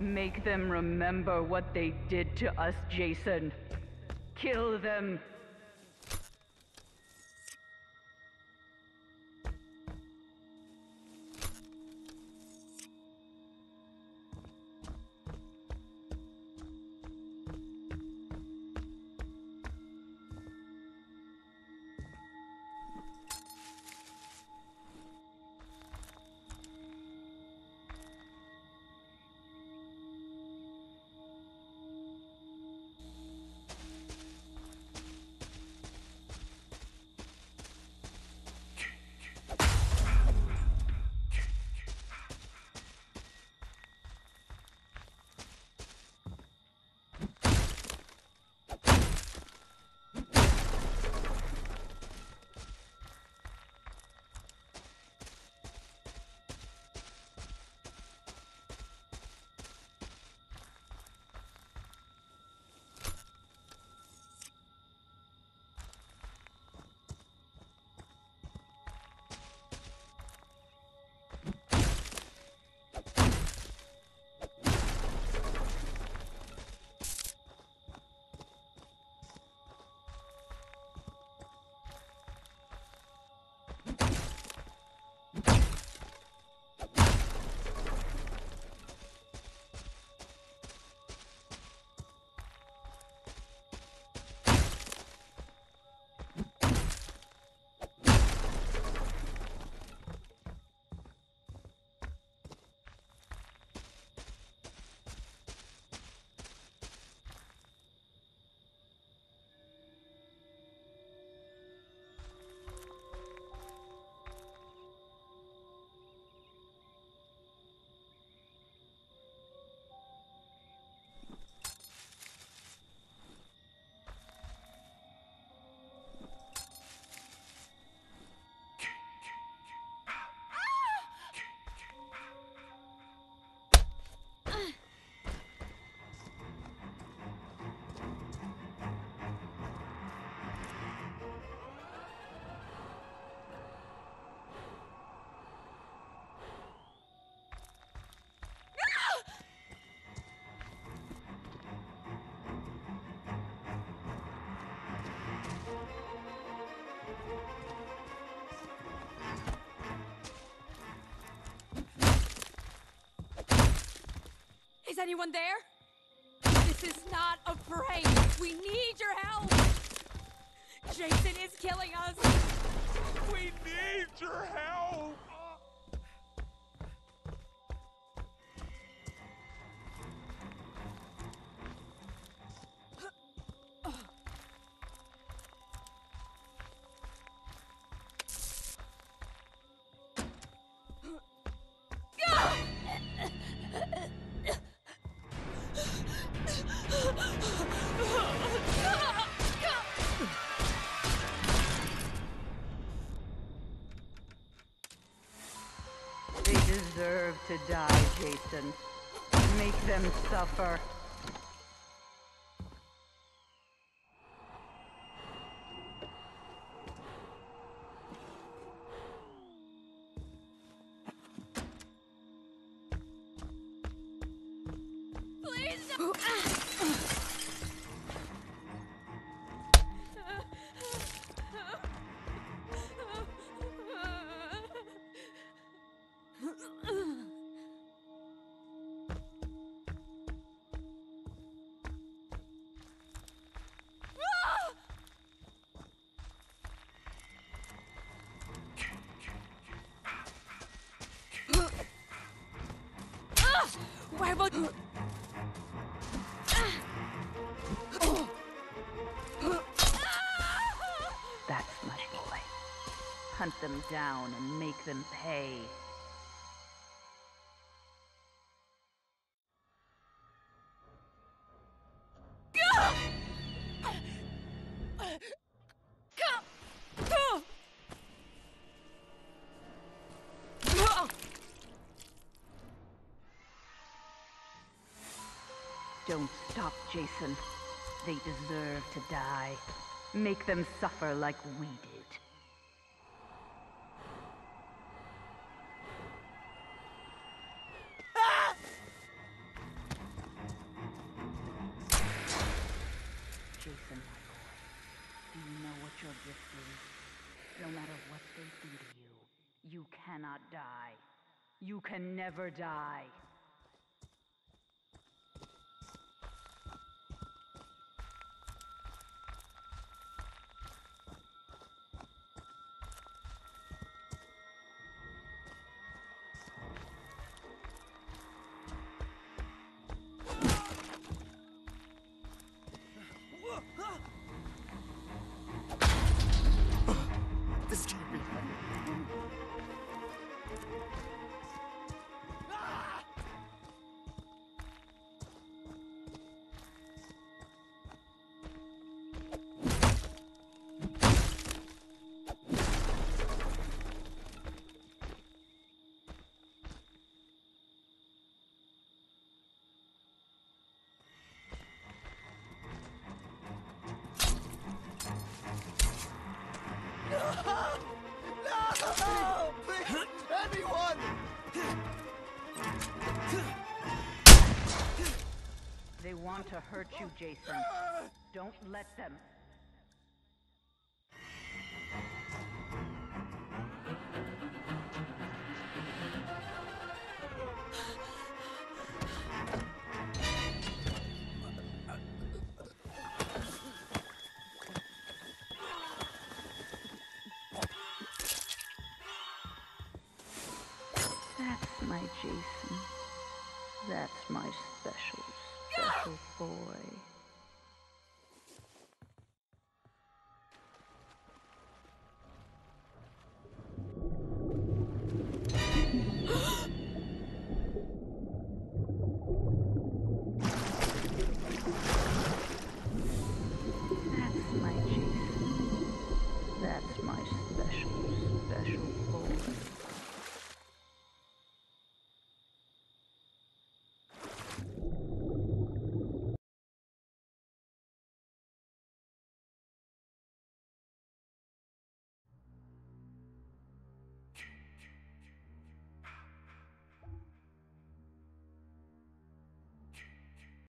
Make them remember what they did to us, Jason. Kill them. Is anyone there? This is not a parade. We need your help. Jason is killing us. We need your help. Deserve to die, Jason. Make them suffer. Why about... That's my boy. Hunt them down and make them pay. Don't stop, Jason. They deserve to die. Make them suffer like we did. Do you know what your gift is? No matter what they do to you, you cannot die. You can never die. This can't be happening. They want to hurt you, Jason. Don't let them. That's my Jason. That's my special boy.